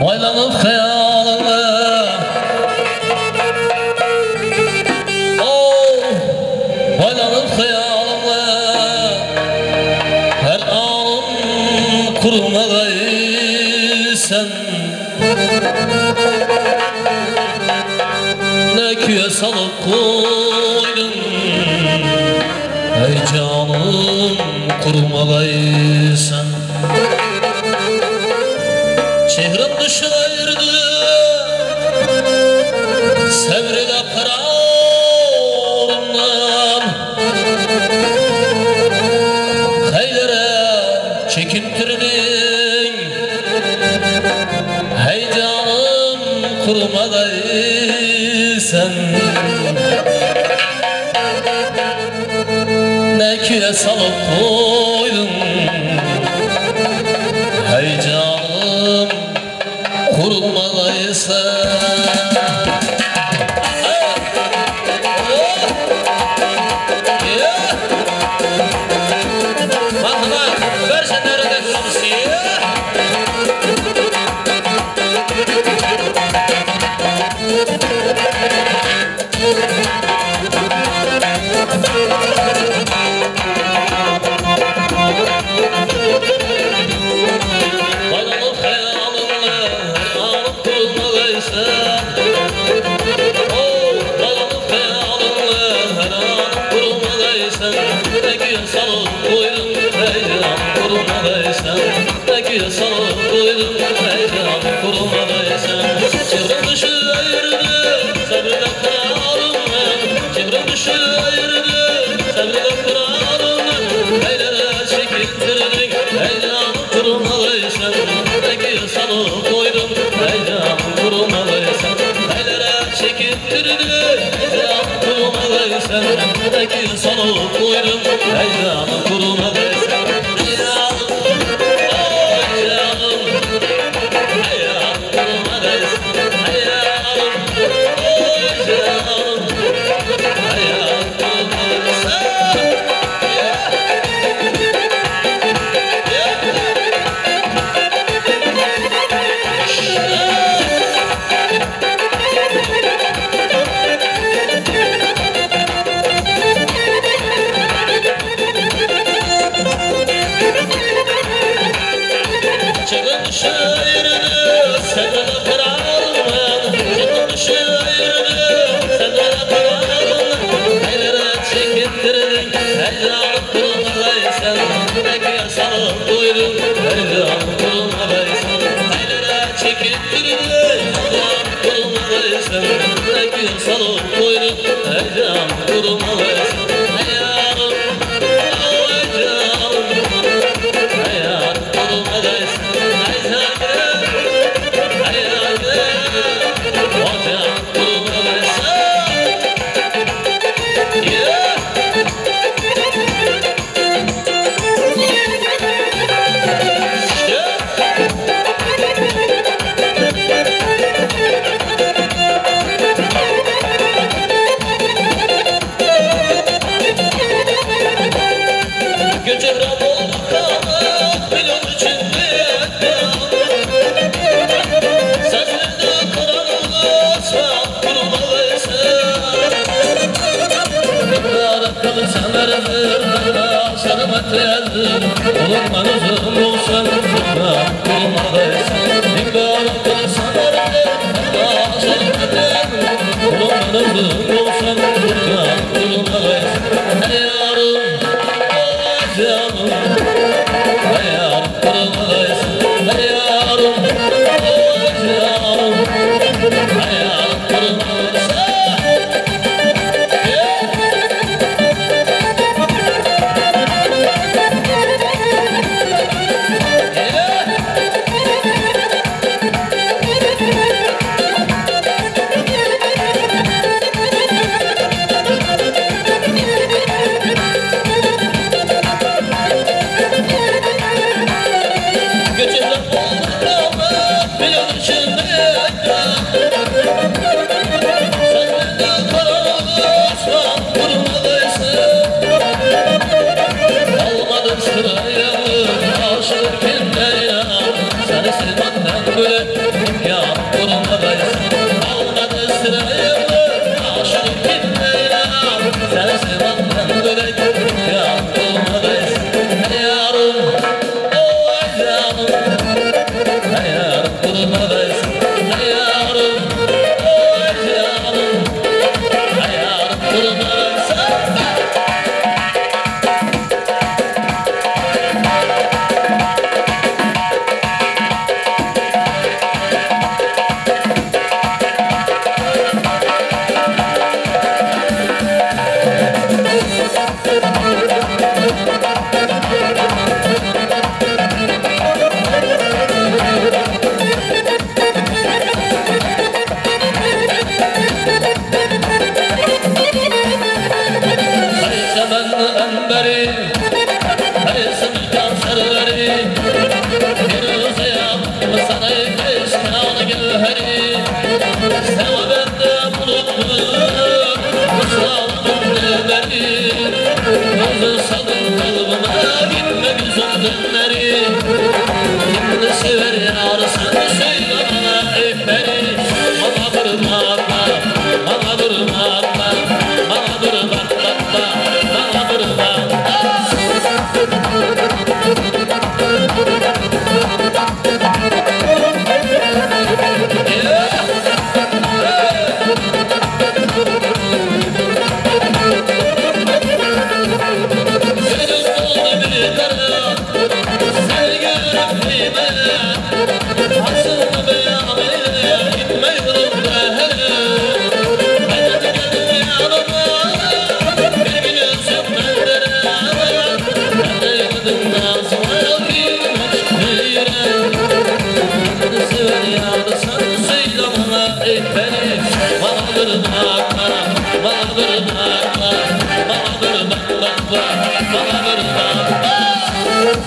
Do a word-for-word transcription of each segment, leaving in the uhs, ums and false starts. Oylanıp hayalımı Oh, oylanıp hayalımı Her anım kurma gayri sen Ne küye salıp koydun Ey canım kurma gayri sen Şehrim düşerdi Sevrile kararından Heylere çekintirdin Hey canım kurma değilsen Ne küle salıp koydun Hey canım Thank you so much.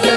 Bye.